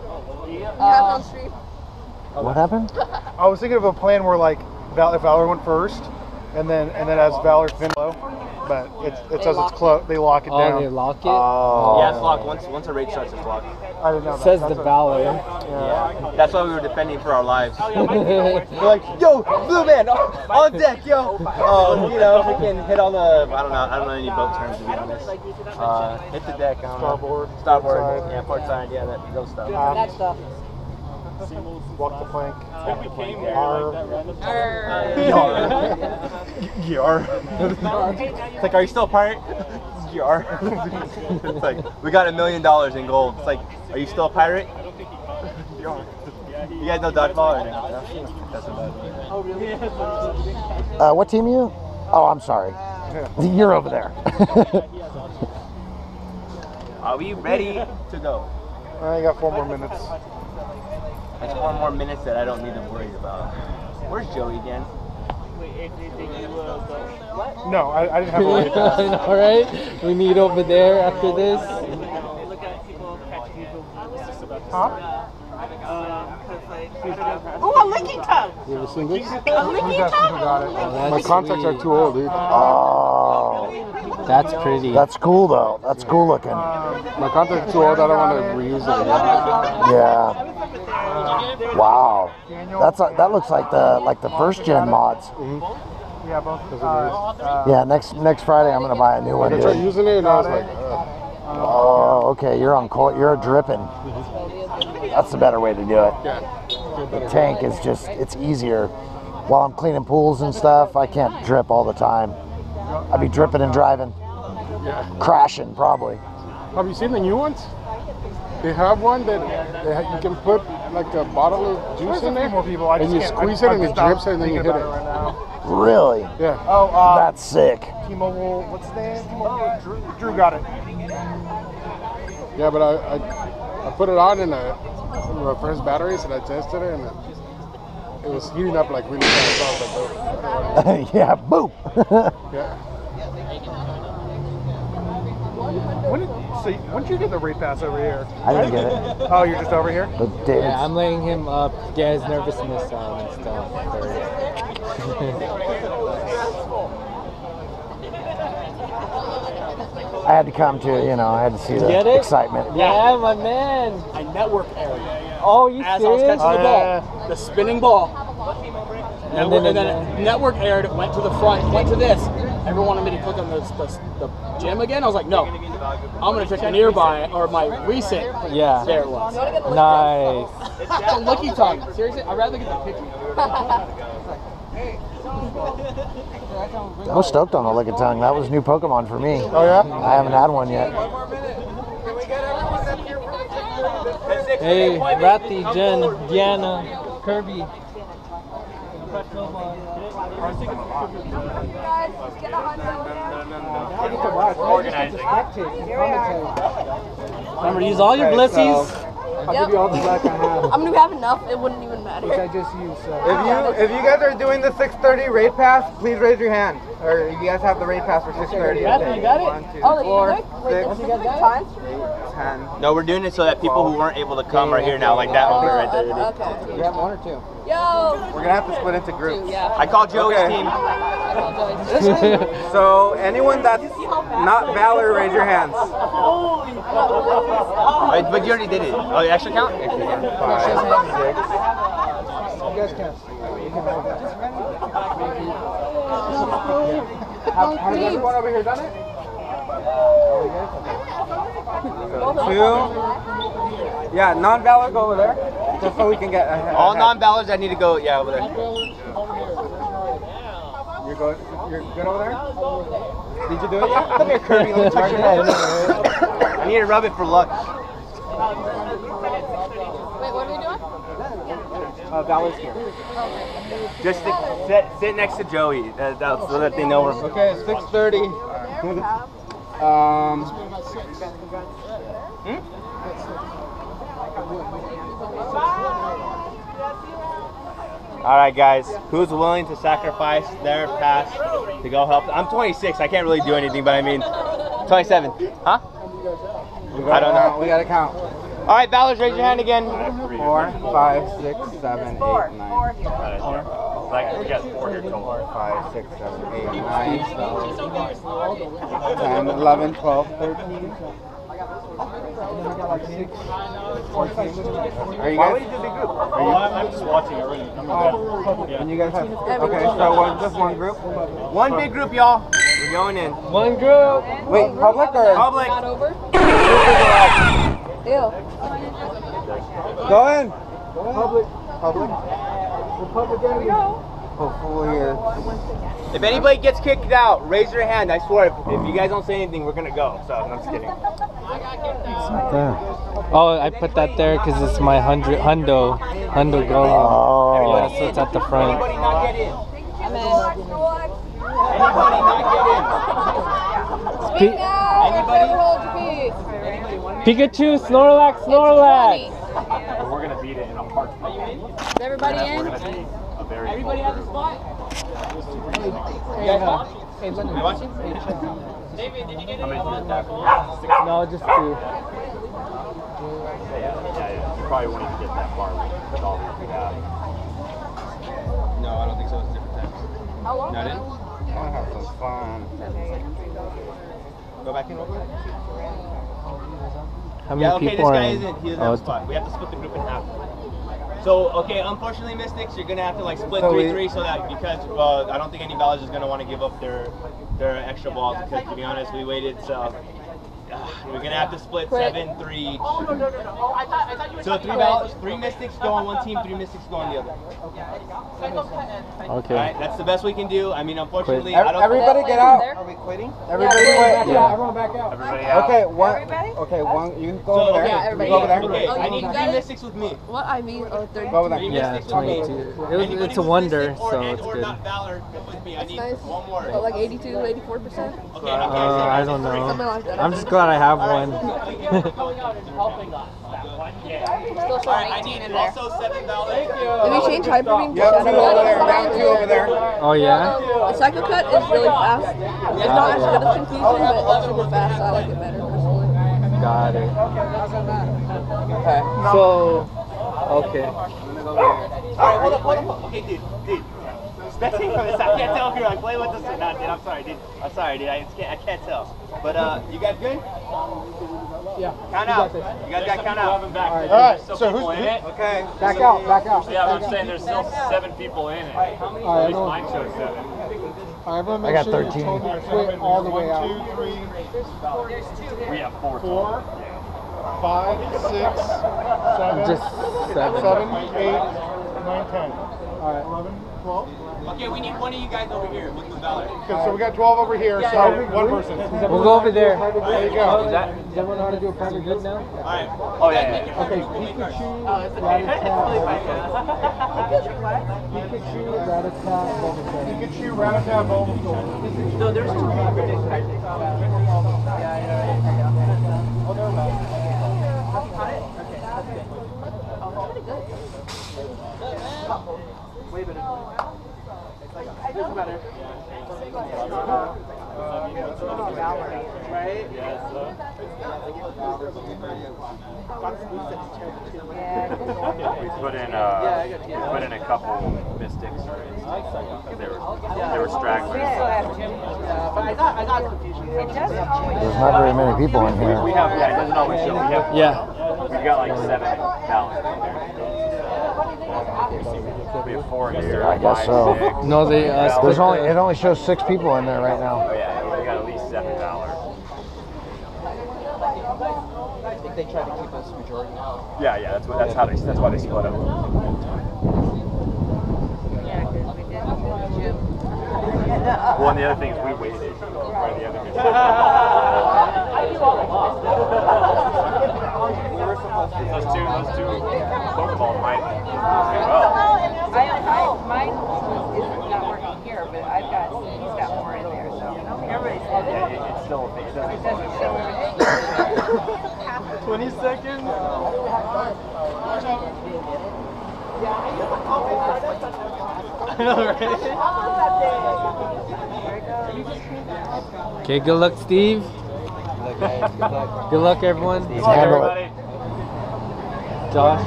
what happened? I was thinking of a plan where like Val if Valor went first, and then and then as Valor finished low, but it's it says it's close. They lock it down. Oh, they lock it. Oh. Yeah, it's locked. Once once a raid starts, it's locked. I didn't know it that. Says that's the Valor. Yeah. yeah, that's why we were defending for our lives. We're like, yo, blue man, on, on deck, yo. Um, you know, we can hit all the. I don't know. I don't know any boat terms to be honest. Uh, hit the deck. I don't starboard. Know. Starboard. Starboard. Yeah, port side. Yeah, that those stuff. Um, that stuff. Walk the plank. Walk the plank. Yar. Yar. It's like, are you still a pirate? It's like, we got a million dollars in gold. It's like, are you still a pirate? You guys know dodgeball or no? That's a dodgeball. Uh, what team are you? Oh, I'm sorry. You're over there. Are we ready to go? I got four more minutes. That's four more minutes that I don't need to worry about. Where's Joey again? No, I, I didn't have a way to do that. All right, we meet over there after this. Huh? Oh, a Lickitung! You have a singlet? A Lickitung! My contacts are too old, dude. Oh, that's pretty. That's cool, though. That's cool looking. My contacts are too old. I don't want to reuse it. Yeah. Wow, that's a, that looks like the like the first gen mods. Mm-hmm. Yeah, both. Uh, yeah, next next Friday I'm gonna buy a new one. I tried using it and I was like, oh, oh okay, you're on cold, you're dripping. That's the better way to do it. The tank is just, it's easier. While I'm cleaning pools and stuff, I can't drip all the time. I'd be dripping and driving, yeah. Crashing probably. Have you seen the new ones? They have one that they ha you can put like a bottle of juice in there, people. I and you squeeze it and it drips and then you hit it. Right now. Really? Yeah. Oh, uh, that's sick. T-Mobile, what's his name? Oh, Drew, Drew got it. Yeah, but I, I I put it on in a in my first batteries and I tested it and it, it was heating up like really fast. I was like, yeah, boop. Yeah. When did, so when did you get the rate pass over here? I didn't get it. Oh, you're just over here? Yeah, I'm laying him up. Yeah, his nervousness on and stuff. I had to come to, you know, I had to see the get it? excitement. Yeah, my man. I network area. Oh, you As serious? I was catching the ball, uh, the spinning ball. And, and then, then, and then it network aired, it went to the front, went to this. Everyone wanted me to click on the, the, the gym again. I was like, no, I'm going to check nearby or my recent. Yeah. There it was. Nice. It's a lucky talk. Seriously, I'd rather get the picture. I was stoked on the Lickitung. That was new Pokemon for me. Oh, yeah? I haven't had one yet. One more minute. Can we get everyone up here for the time? Hey, Ratty, Jen, Deanna, Kirby. Remember to use all your Blissies. Yep. I'm gonna have enough. It wouldn't even matter. Which I just used. So. If you if you guys are doing the six thirty rate pass, please raise your hand. Or if you guys have the rate pass for six thirty. You got it. You got it. One, two, oh, four, six, six, time? Eight, ten. No, we're doing it so that people who weren't able to come are here now. Like that one right there. Okay. We have one or two. Yo. We're gonna have to split into groups. Two, yeah. I call Joey's okay. team. So anyone that's not Valor, raise your hands. Right, but you already did it. Oh, you actually count? Actually, yeah. Five, six. You guys count. Has everyone over here done it? Two. Yeah, non-Valor, go over there. Just so we can get ahead. All non-Valors, I need to go, yeah, over there. You're good. You're good over there. Did you do it yet? Come here, Kirby. Let me touch your head. I need to rub it for luck. Wait, what are we doing? Uh, Valor's here. Just to sit, sit next to Joey. Uh, that's so that they know we're. Okay, it's six thirty. Um. Hmm? Alright guys, who's willing to sacrifice their past to go help? I'm twenty-six, I can't really do anything, but I mean, twenty-seven. Huh? I don't know. We gotta count. Alright, Valors, raise your hand again. Four, five, six, seven, eight, nine. Four here. Like, we got four here total. Five, six, seven, eight, nine, ten, eleven, twelve, thirteen. Six, are you guys? Are you? I'm just watching. Oh, and you guys have. Okay, so one, just one group. One big group, y'all. We're going in. One group. Wait, public or? Public. Go in. Public. Public. Public. There we go. Hopefully, yes. If anybody gets kicked out, raise your hand. I swear, if, if you guys don't say anything, we're gonna go. So I'm just kidding. It's not there. Oh, I put that there because it's my hundred hundo hundo go. Oh, yeah, so it's at the front. Anybody not get in? Anybody not get in? Anybody? Pikachu, Snorlax, Snorlax. We're gonna beat it in a heartbeat. Is everybody in? Everybody has a spot? Hey, Linda, you watching? David, did you get any on that goal? No, just two. Yeah, you probably won't even get that far with all of you. No, I don't think so. It's different types. How long? Not it? I have some fun. Go back in over there. How many people are in? Yeah, okay, this guy isn't. He doesn't have a spot. We have to split the group in half. So, okay, unfortunately, Mystics, you're going to have to like split three three so, three, three so that because uh, I don't think any Valors is going to want to give up their their extra balls because, to be honest, we waited, so uh, we're going to have to split seven three. Oh, no, no, no, no. Oh, I thought, I thought you were so three Valors, three Mystics go on one team, three Mystics go on the other. Okay. All right, that's the best we can do. I mean, unfortunately, Quit. I don't Everybody get out. Are we quitting? Everybody yeah. quit. Yeah. Everyone back out. Everybody out. Okay, one. Everybody? Okay, one. You go so, over there. Yeah, everybody. Go yeah. over there. Okay, I need three Mystics with me. What I mean, oh, thirty. Go over there. Yeah, twenty-two. It was, it's a wonder, or, so it's or good. Not Valor, with me. I need nice. One more. But like eighty-two, eighty-four percent? Okay, okay. Uh, I don't know. I'm just glad I have one. All right, I need also seven Valors. Did we change Hyperbeam? Yep, two over there. Round two over there. Oh, yeah? The Psycho Cut is really fast. It's not as good as Confusion, but it's super fast. I like it better, personally. Got it. Okay. So, okay. Alright, hold up, hold up. Okay, dude, dude. Spectating from this, I can't tell if you're like playing with this or not, dude. I'm sorry, dude. I'm sorry, dude. I can't, I can't tell. But, uh, you guys good? Yeah. Count out. You guys got to count out. Alright, right. So, so who's in it? Okay. Back so, out, back out. Yeah, I'm saying there's still seven people in it. Alright, how many? All right, mine shows seven. All right, I got sure thirteen. Quit all the way out. One, two, three. There's two here. We have four. Four, yeah. Five, six, seven, just seven, seven, eight, nine, ten. All right, eleven, twelve. Okay, we need one of you guys over here with the Valor. Okay, so we got twelve over here, yeah, so yeah. one person. We'll go over there. There you go. Does everyone know how to do a private good now? All right. Oh, yeah, yeah. Okay, Pikachu, Rattata, Pikachu, Rattata, Pikachu, Rattata, Bulbasaur. No, there's two people. Yeah, yeah, yeah. Okay, that's good. It doesn't matter. We put in uh, we put in a couple Mystics or because they were they were stragglers. There's not very many people in here. We have yeah, it doesn't always show. We have yeah. We've got like seven Valors in there. Be four here, I guess so. Six. No, they, uh, there's only it only shows six people in there right now. Oh yeah, we got at least seven Valor. I think they tried to keep us majority now. Yeah, yeah, that's what that's how they that's why they split up. Yeah, because we did the gym. Well, and the other thing is we waited for the other guys. I do all the loss. Those two, those two Pokemon might do well. I, I, mine is not working here, but I've got, he's got more in there, so everybody's got it. It's still a thing. It doesn't show everything. twenty seconds. I know, right? Okay, good luck, Steve. Good luck, guys. Good luck. Good luck, everyone. Good luck, everybody. Josh.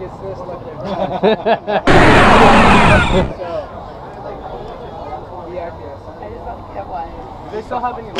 Gets this left there. Do they still have any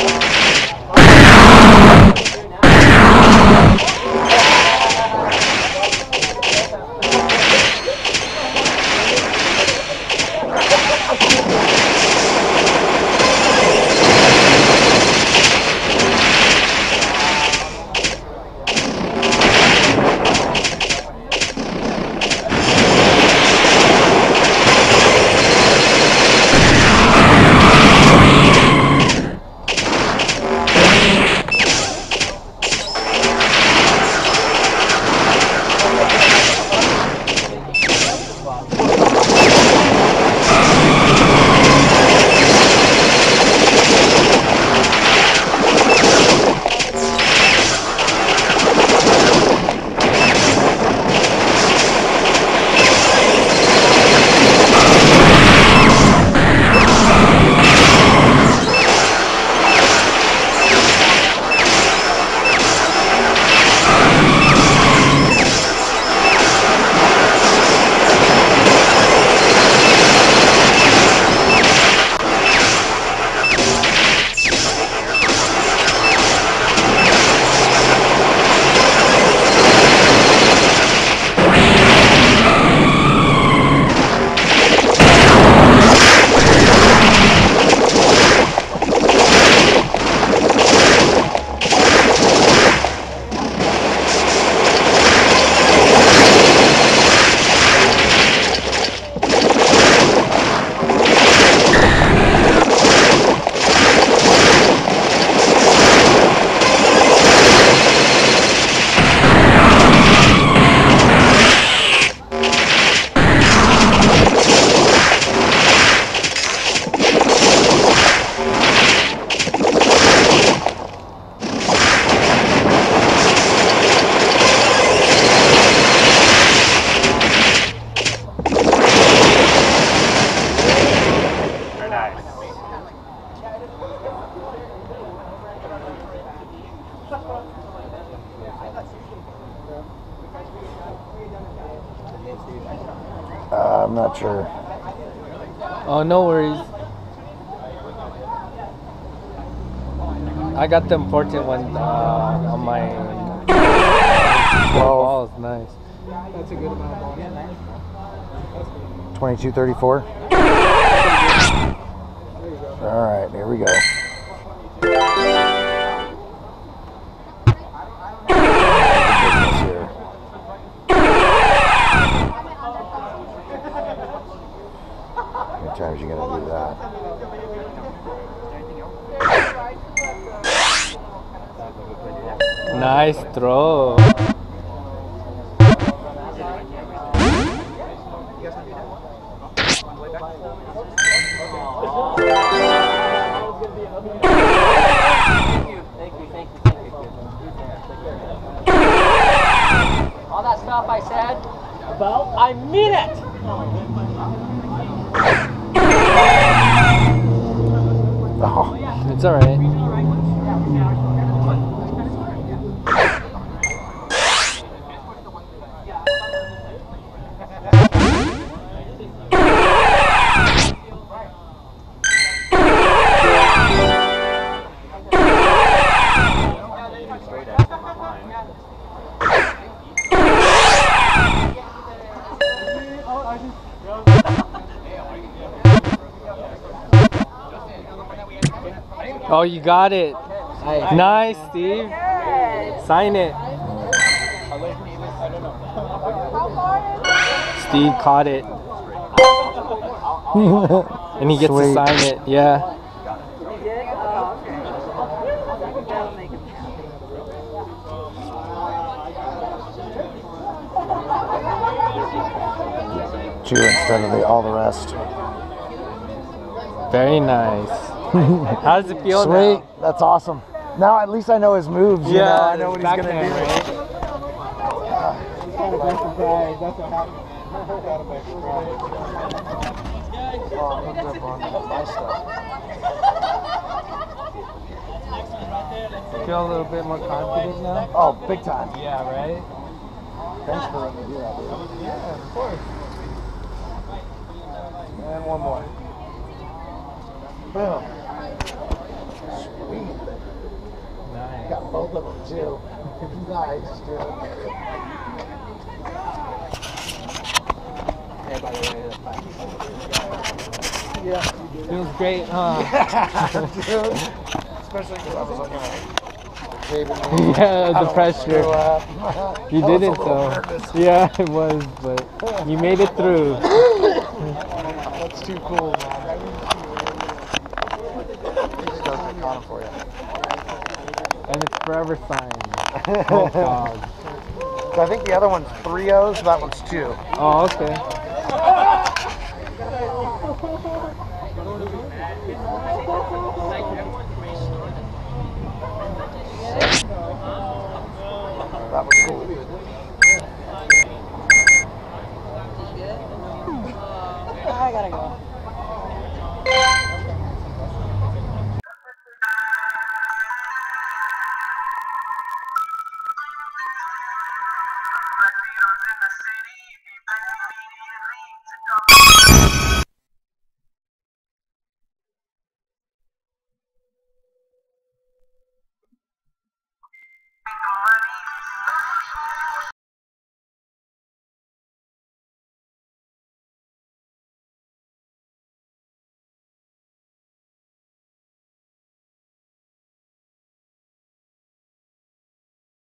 Uh, I'm not sure. Oh, no worries. I got the important one uh, on my wall. It's nice. That's a good amount of balls. twenty-two thirty-four. All right, here we go. Nice throw. All that stuff I said about, I mean it. Oh, it's all right. Oh, you got it. Okay. Nice, Steve. Yes. Sign it. Steve caught it. And he gets Sweet. to sign it. Yeah. Two instead of the, all the rest. Very nice. How does it feel? Sweet. Now? That's awesome. Now at least I know his moves. You yeah, know? I know what he's gonna hand, do. Right? Yeah. Feel a little bit more confident now. Oh, big time. Yeah, right. Thanks for letting me do that, dude. Yeah, of course. And one more. Boom. Nice. Got both of them too. Nice, dude. Yeah. Feels great, huh? Yeah, dude. Especially because I was on my table. Yeah, the pressure. You did it though. Yeah, it was, but you made it through. That's too cool, man. For you. And it's forever signed. Oh, God. So I think the other one's three O's, that one's two. Oh, okay. That was cool. I gotta go. City, be back immediately to go.